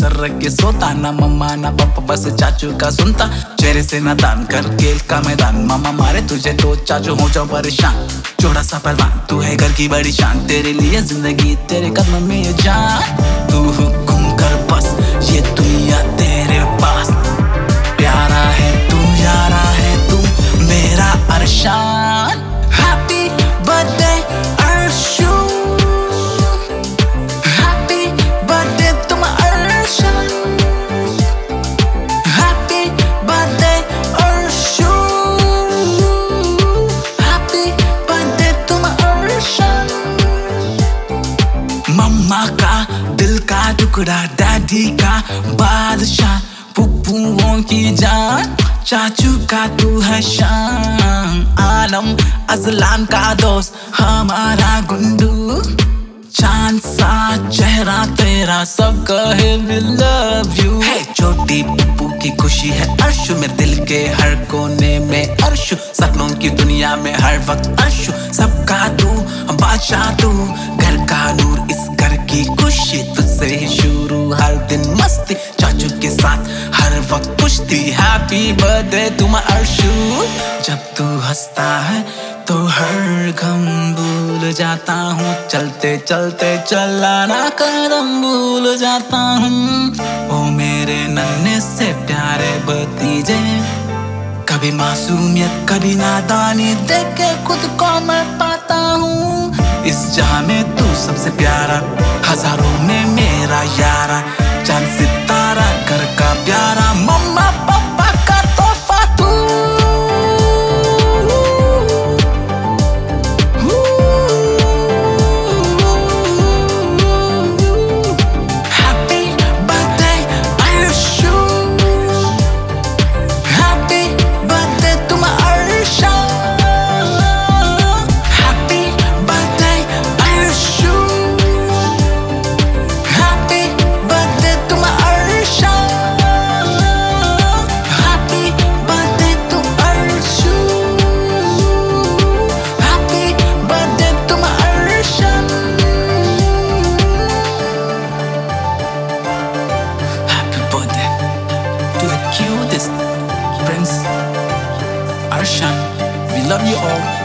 Sir के सोता ना मम्मा ना पापा बस चाचू का सुनता। चेहरे से नादान कर खेल का मैदान, मामा मारे तुझे तो चाचू हो जाओ परेशान। चौड़ा सा पहलवान तू है घर की बड़ी शान, तेरे लिए जिंदगी तेरे कदम में ये जान। तू हुक्म कर बस ये दुनिया तेरे पास, प्यारा है तू यारा है तू मेरा Arshan. Happy birthday Arshu, happy birthday तुम Arshan, happy birthday Arshu, happy birthday तुम अरशान। मम्मा का दिल का टुकड़ा, डैडी का बादशाह, पुप्पुओं की जान, चाचू का तू है शान। आलम अजलान का दोस्त हमारा गुंडू, चांद सा चेहरा तेरा, सब कहे वी लव यू। छोटी पप्पू की खुशी है अर्शु, मेरे दिल के हर कोने में अर्शु, सपनों की दुनिया में हर वक्त अर्शु। सबका तू बादशाह तू घर का नूर, इस घर की खुशी तुझसे ही शुरू, हर दिन मस्ती चाचू के साथ हर वक्त पुछती। हैप्पी बर्थडे तुम अर्शु, जब तू हंसता है तो हर गम भूल जाता हूँ, चलते चलते चलाना कदम भूल जाता हूँ। ओ मेरे नन्हे से प्यारे भतीजे, कभी मासूमियत कभी नादानी देख के खुद को मैं पाता हूँ। इस जहाँ में तू सबसे प्यारा, हजारों में मेरा यारा, चांद सितारा घर का प्यारा, मम्मा पापा का तोहफा तू। Happy birthday Arshu, happy birthday तुम Arsha, Arshan, we love you all.